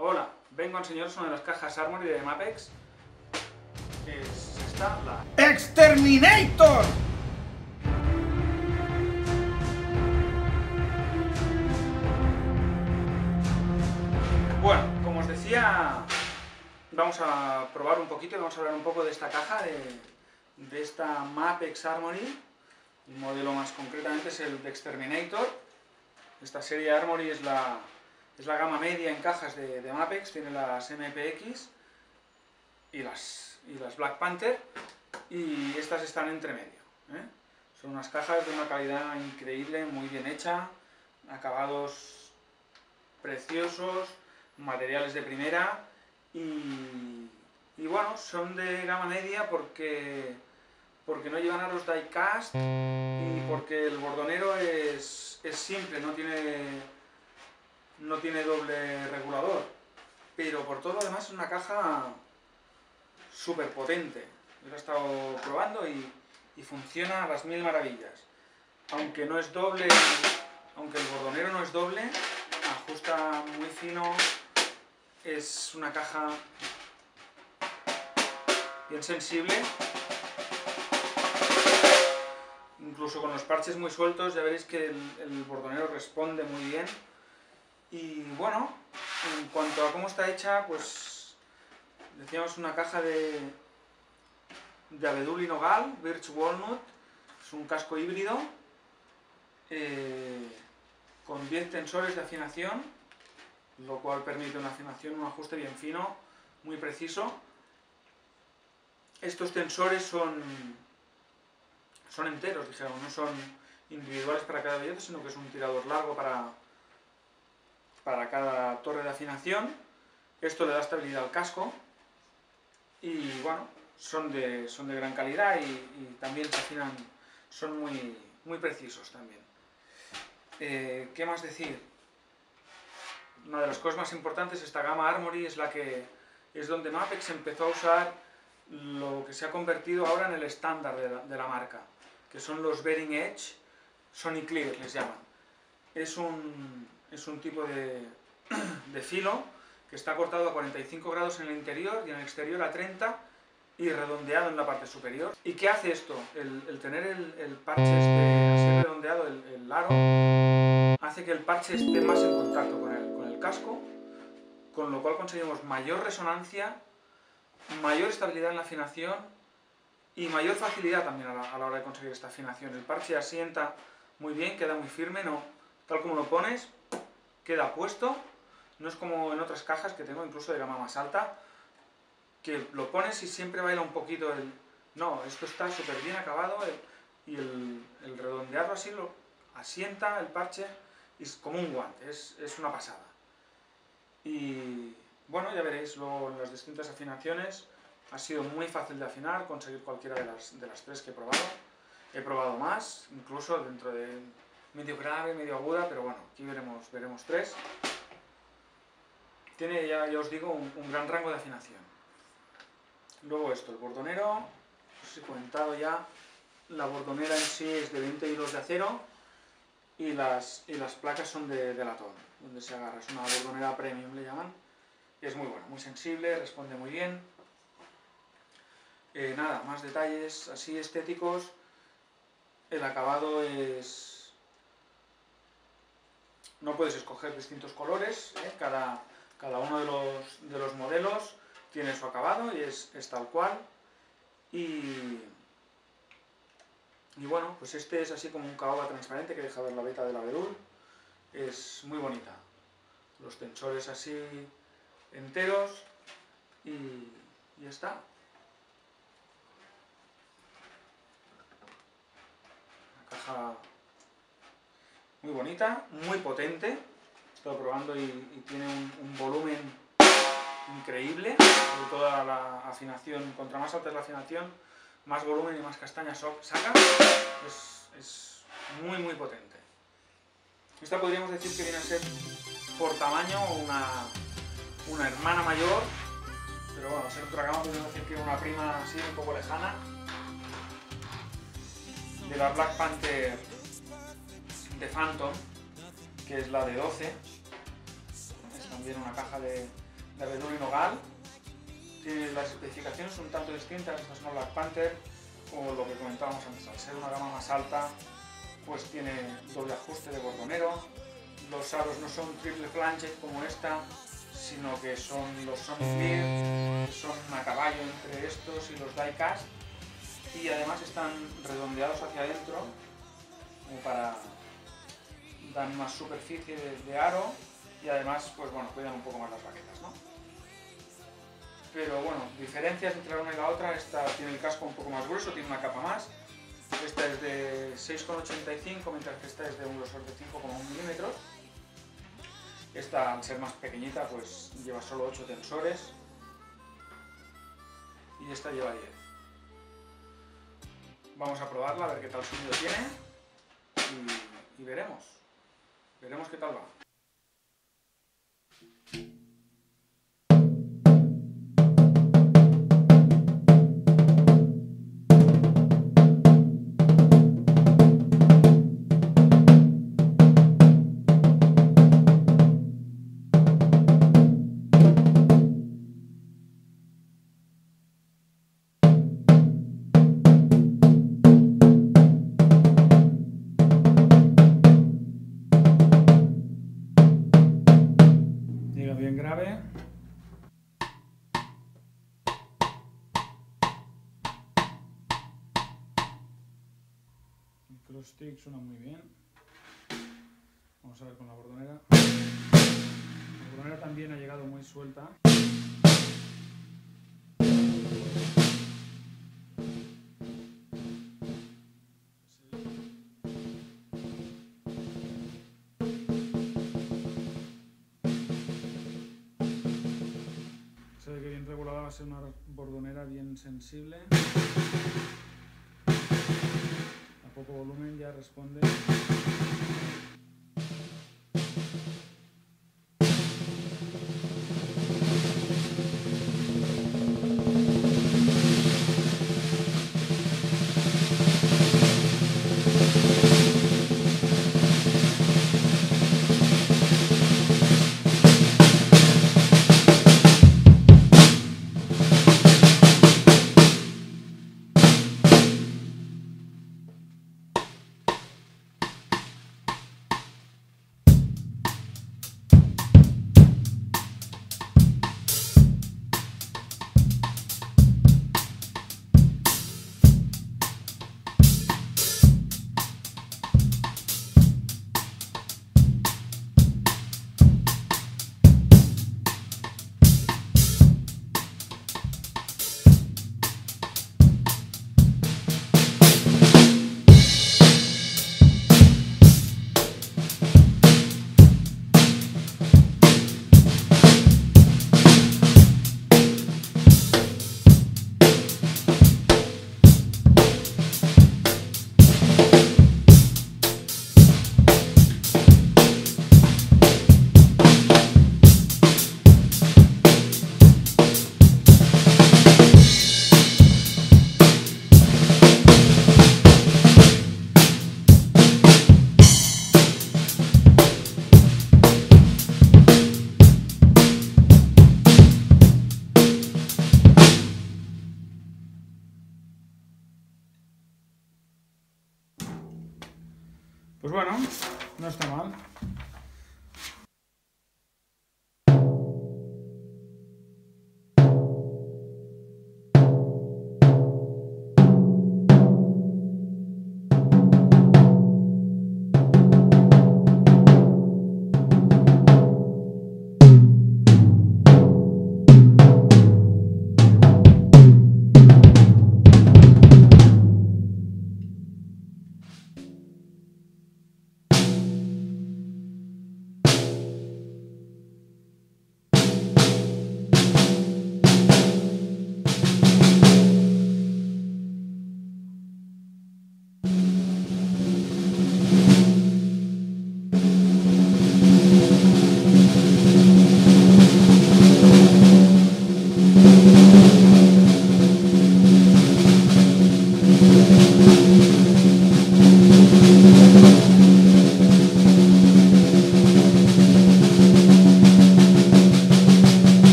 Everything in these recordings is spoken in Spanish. Hola, vengo a enseñaros una de las cajas Armory de MAPEX. Es esta, la ¡Exterminator! Bueno, como os decía, vamos a probar un poquito y vamos a hablar un poco de esta caja, de esta MAPEX Armory. Un modelo más concretamente es el The Exterminator. Esta serie Armory es la gama media en cajas de MAPEX, tiene las MPX y las Black Panther, y estas están entre medio, ¿eh? Son unas cajas de una calidad increíble, muy bien hecha, acabados preciosos, materiales de primera y bueno, son de gama media porque no llevan aros diecast y porque el bordonero es simple, no tiene doble regulador, pero por todo lo demás es una caja súper potente. Yo la he estado probando y funciona a las mil maravillas. Aunque no es doble, aunque el bordonero no es doble, ajusta muy fino, es una caja bien sensible. Incluso con los parches muy sueltos ya veréis que el bordonero responde muy bien. Y bueno, en cuanto a cómo está hecha, pues decíamos una caja de abedul y nogal, birch walnut, es un casco híbrido con 10 tensores de afinación, lo cual permite una afinación, un ajuste bien fino, muy preciso. Estos tensores son enteros, digamos, no son individuales para cada bellota, sino que es un tirador largo para cada torre de afinación. Esto le da estabilidad al casco y bueno, son de gran calidad y también se afinan, son muy precisos también. ¿Qué más decir? Una de las cosas más importantes, esta gama Armory es donde MAPEX empezó a usar lo que se ha convertido ahora en el estándar de la marca, que son los Bearing Edge, Sony Clear les llaman. Es un tipo de filo que está cortado a 45 grados en el interior y en el exterior a 30 y redondeado en la parte superior. ¿Y qué hace esto? El tener el parche así redondeado, el aro, hace que el parche esté más en contacto con el casco, con lo cual conseguimos mayor resonancia, mayor estabilidad en la afinación y mayor facilidad también a la hora de conseguir esta afinación. El parche asienta muy bien, queda muy firme, ¿no? Tal como lo pones, queda puesto, no es como en otras cajas que tengo incluso de gama más alta, que lo pones y siempre baila un poquito el... No, esto está súper bien acabado y el redondearlo así lo asienta el parche y es como un guante, es una pasada. Y bueno, ya veréis luego en las distintas afinaciones, ha sido muy fácil de afinar, conseguir cualquiera de las tres que he probado. He probado más, incluso dentro de... medio grave, medio aguda, pero bueno, aquí veremos tres. Tiene, ya os digo, un gran rango de afinación. Luego esto, el bordonero, os he comentado ya, la bordonera en sí es de 20 hilos de acero y las placas son de latón, donde se agarra, es una bordonera premium le llaman, y es muy buena, muy sensible, responde muy bien. Nada, más detalles así estéticos, el acabado es... No puedes escoger distintos colores, ¿eh? Cada uno de los modelos tiene su acabado y es tal cual. Y bueno, pues este es así como un caoba transparente que deja ver la veta del abedul. Es muy bonita. Los tensores así enteros y ya está. La caja... muy bonita, muy potente, he estado probando y tiene un volumen increíble, sobre todo la afinación, contra más alta es la afinación, más volumen y más castañas saca, es muy potente. Esta podríamos decir que viene a ser por tamaño una hermana mayor, pero bueno, ser otra gama podríamos decir que una prima así un poco lejana, de la Black Panther de Phantom, que es la de 12, es también una caja de de abedul y nogal. Tiene las especificaciones un tanto distintas, estas son Black Panther, o lo que comentábamos antes, al ser una gama más alta, pues tiene doble ajuste de bordonero. Los aros no son triple flange como esta, sino que son los Sony Clear, que son a caballo entre estos y los diecast, y además están redondeados hacia adentro, como para dar más superficie de aro, y además, pues bueno, cuidan un poco más las baquetas, ¿no? Pero bueno, diferencias entre la una y la otra, esta tiene el casco un poco más grueso, tiene una capa más, esta es de 6,85 mientras que esta es de un grosor de 5,1 milímetros. Esta, al ser más pequeñita, pues lleva solo 8 tensores y esta lleva 10. Vamos a probarla, a ver qué tal sonido tiene y veremos qué tal va. Stick suena muy bien. Vamos a ver con la bordonera. La bordonera también ha llegado muy suelta. Se ve que bien regulada va a ser una bordonera bien sensible. Poco volumen ya responde.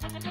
Everybody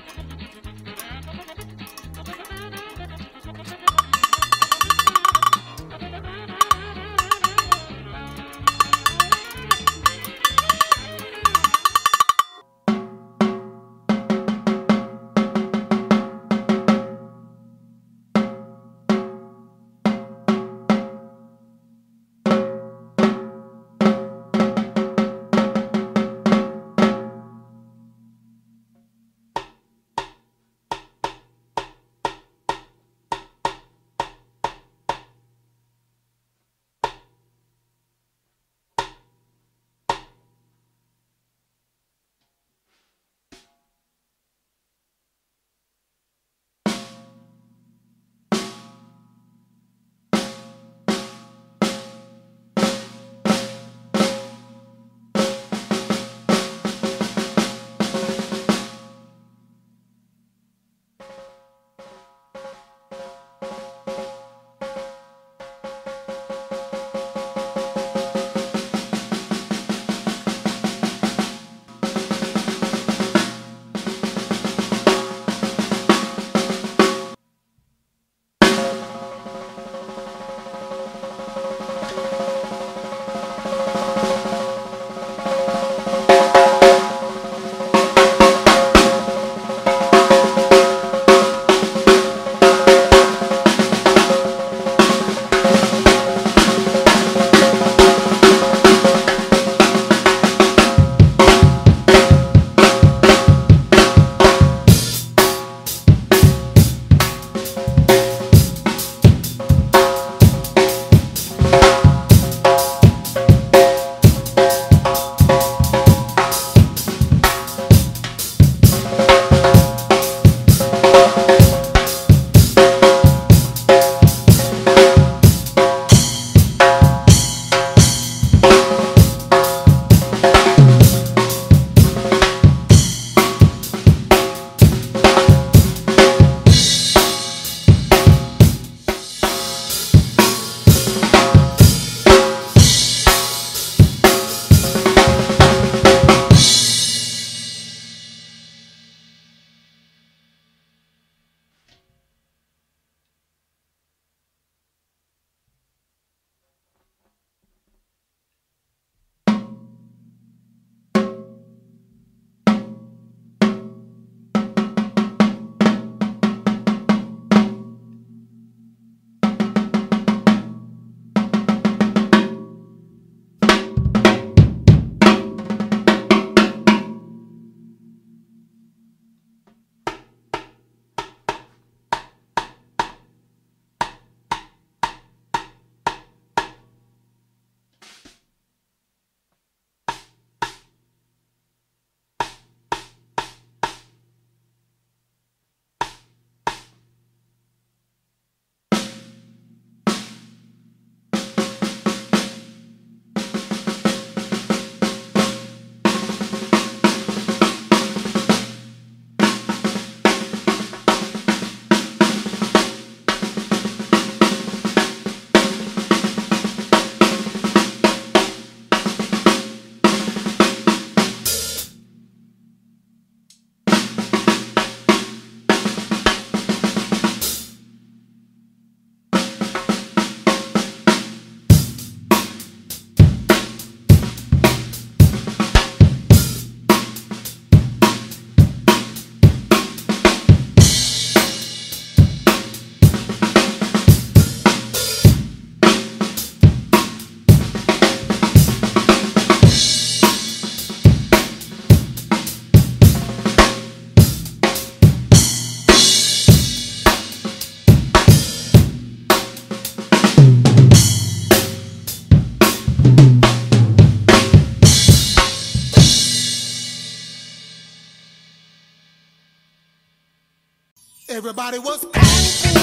was